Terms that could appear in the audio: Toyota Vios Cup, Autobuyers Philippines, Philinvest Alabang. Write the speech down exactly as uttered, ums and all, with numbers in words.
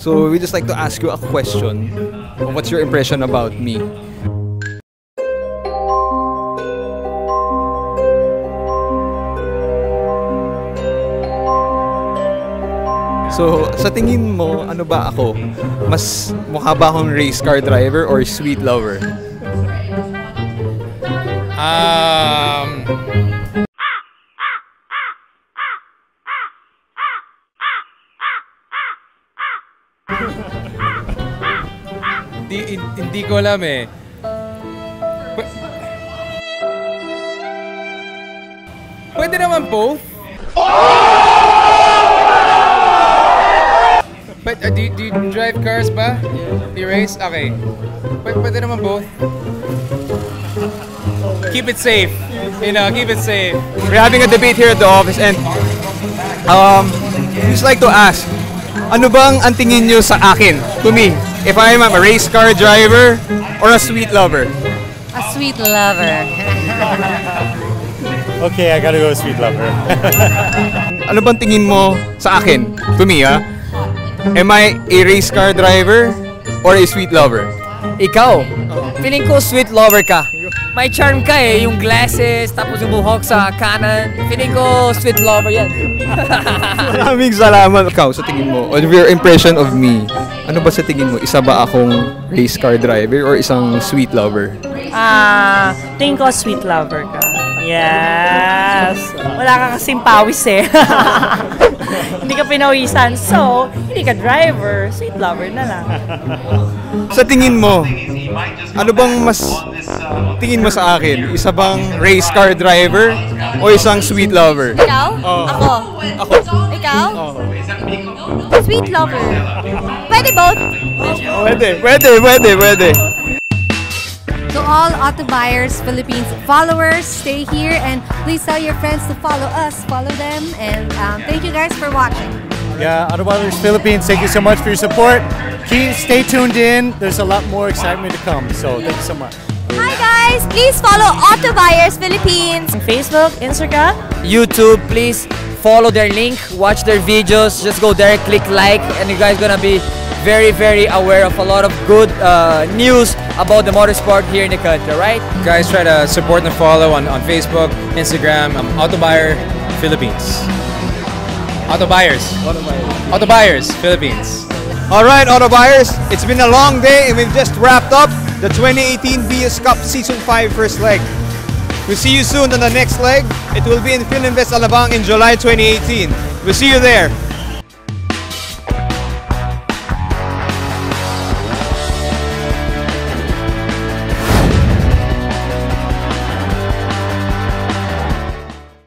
So we just like to ask you a question. What's your impression about me? So, sa tingin mo, ano ba ako? Mas mukha ba akong race car driver or sweet lover? Um... Di, hindi ko alam eh. P- Pwede naman po. But uh, do, do you drive cars ba? Yeah. Do you race? Okay. But pwede naman both. Keep it safe. You know, keep it safe. We're having a debate here at the office and um, just like to ask, ano bang ang tingin nyo sa akin, to me, if I'm a race car driver or a sweet lover? A sweet lover. Okay, I gotta go sweet lover. Ano bang tingin mo sa akin, to me, ha? Am I a race car driver or a sweet lover? Ikaw, feeling ko sweet lover ka. May charm ka eh, yung glasses, tapos yung buhok sa kanan. Feeling ko sweet lover yan. Maraming salamat. Ikaw, sa tingin mo, on your impression of me, ano ba sa tingin mo? Isa ba akong race car driver or isang sweet lover? Ah, uh, tingin ko sweet lover ka. Yes! Wala ka kasing pawis eh. Hindi ka pinawisan, so hindi ka driver, sweet lover na lang. Sa tingin mo, ano bang mas tingin mo sa akin? Isa bang race car driver o isang sweet lover? Ikaw? Oh. Ako? Ako? Ikaw? Oh. Sweet lover. Pwede both? Pwede, pwede, pwede, pwede. To all Autobuyers Philippines followers, stay here and please tell your friends to follow us, follow them, and um, thank you guys for watching. Yeah, Autobuyers Philippines, thank you so much for your support. Keep, stay tuned in, there's a lot more excitement to come, so thank you so much. Hi guys, please follow Autobuyers Philippines on Facebook, Instagram, YouTube. Please follow their link, watch their videos, just go there, click like, and you guys gonna be very, very aware of a lot of good uh, news about the motorsport here in the country, right? Guys, try to support and follow on, on Facebook, Instagram, um, Autobuyer Philippines. Autobuyers. Autobuyers. Autobuyers Philippines. Alright, Autobuyers, it's been a long day and we've just wrapped up the twenty eighteen Vios Cup Season five first leg. We'll see you soon on the next leg. It will be in Philinvest Alabang in July twenty eighteen. We'll see you there.